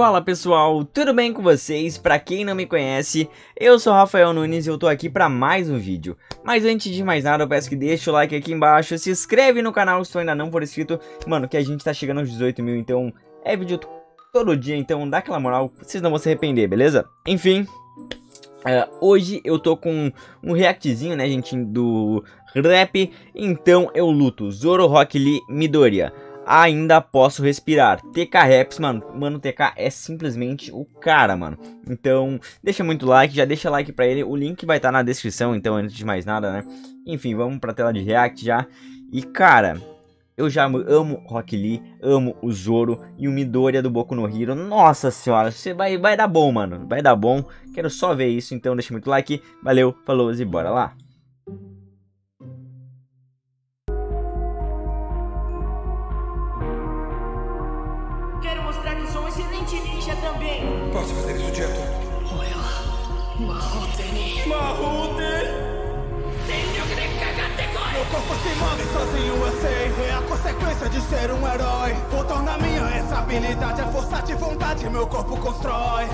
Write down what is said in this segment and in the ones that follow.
Fala pessoal, tudo bem com vocês? Pra quem não me conhece, eu sou Rafael Nunes e eu tô aqui pra mais um vídeo. Mas antes de mais nada, eu peço que deixe o like aqui embaixo, se inscreve no canal se tu ainda não for inscrito. Mano, que a gente tá chegando aos 18 mil, então é vídeo todo dia, então dá aquela moral, vocês não vão se arrepender, beleza? Enfim, hoje eu tô com um reactzinho, né gente, do rap, então eu luto, Zoro, Rock Lee, Midoriya. Ainda posso respirar. TK Raps, mano, TK é simplesmente o cara, mano. Então, deixa muito like, já deixa like pra ele. O link vai estar na descrição, então, antes de mais nada, né? Enfim, vamos pra tela de react já. E, cara, eu já amo Rock Lee, amo o Zoro e o Midoriya do Boku no Hero. Nossa senhora, você vai dar bom, mano. Vai dar bom. Quero só ver isso, então deixa muito like. Valeu, falou e bora lá. Posso fazer isso o dia todo? Olha lá, Mahouten. Meu corpo se move sozinho, eu sei. É a consequência de ser um herói. Botar na minha essa habilidade, a força de vontade meu corpo constrói.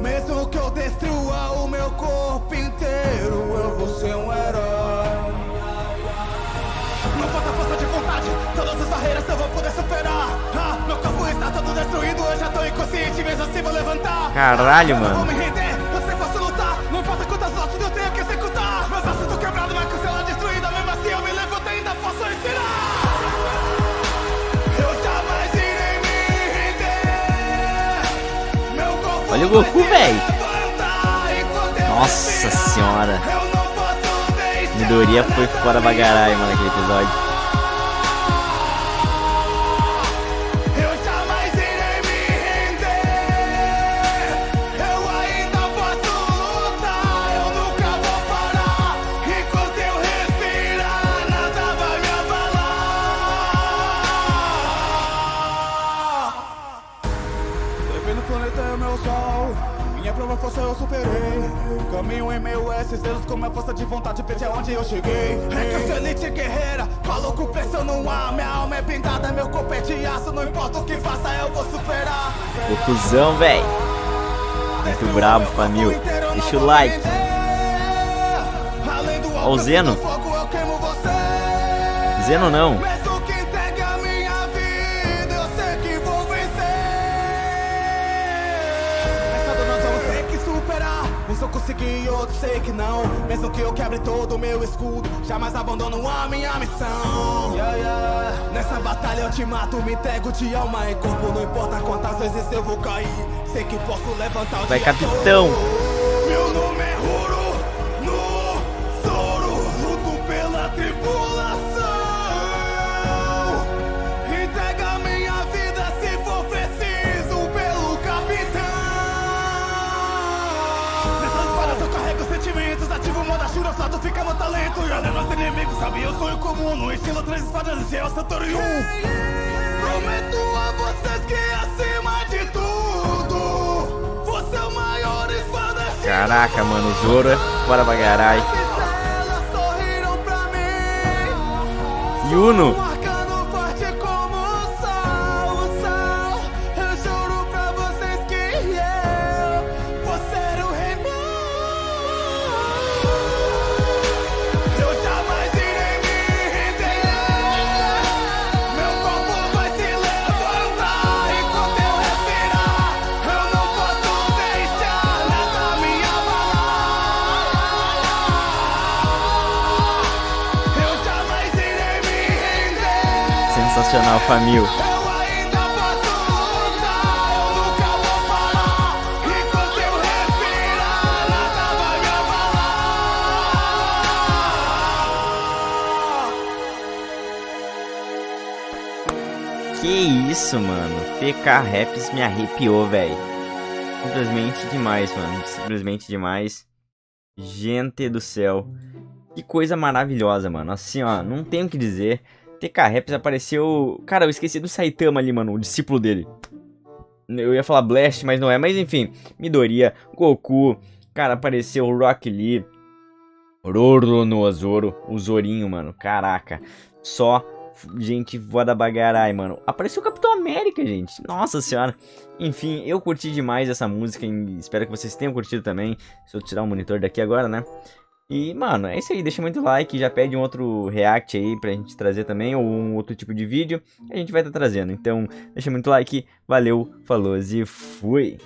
Mesmo que eu destrua o meu corpo inteiro, eu vou ser um herói. Não falta força de vontade, todas as barreiras eu vou poder superar. Meu corpo está todo destruído, eu já tô inconsciente, mesmo assim vou levantar. Caralho, mano. Eu vou me render, você posso lutar. Não importa quantas laços eu tenho que executar. Meus laços estão quebrados, minha costela destruída. Mesmo assim eu me levanto e ainda posso respirar. Eu jamais irei me render. Meu corpo. Olha o Goku, velho. Nossa senhora. Midoriya foi fora pra caralho, mano, aquele episódio. Eu superei o caminho em meio a esses dedos. Com minha força de vontade, perdi aonde eu cheguei. É que eu sou elite guerreira, falo com pressão no ar. Minha alma é blindada, meu corpo é de aço. Não importa o que faça, eu vou superar. Gokuzão, véi. Muito brabo, família. Deixa o like. Ó o Zeno. Zeno não. Eu consegui, outro sei que não. Mesmo que eu quebre todo o meu escudo, jamais abandono a minha missão. Nessa batalha eu te mato, me entrego de alma e corpo. Não importa quantas vezes eu vou cair, sei que posso levantar o vai, dia capitão todo. Meu nome é Roronoa Zoro, luto pela tribulação. Entrega a minha vida se for preciso pelo capitão. Sentimentos, ativo o modo Shuro Sato, fica no talento. E olha nosso inimigo, sabe, eu sou o comum. No estilo 3 espadas e céu, Santori 1. Prometo a vocês que acima de tudo, você é o maior espada. Caraca, mano, o Zoro é fora pra caralho. Elas sorriram pra mim. Yuno. Sensacional, família. Que isso, mano. TK Raps me arrepiou, velho. Simplesmente demais, mano. Simplesmente demais. Gente do céu. Que coisa maravilhosa, mano. Assim, ó, não tem o que dizer. TK Raps apareceu... Cara, eu esqueci do Saitama ali, mano, o discípulo dele. Eu ia falar Blast, mas não é. Mas enfim, Midoriya, Goku. Cara, apareceu o Rock Lee, Roronoa Zoro, o Zorinho, mano. Caraca, só gente foda bagarai, mano. Apareceu o Capitão América, gente. Nossa senhora. Enfim, eu curti demais essa música e espero que vocês tenham curtido também. Se eu tirar o monitor daqui agora, né? E, mano, é isso aí. Deixa muito like. Já pede um outro react aí pra gente trazer também. Ou um outro tipo de vídeo. A gente vai estar trazendo. Então, deixa muito like. Valeu, falou e fui.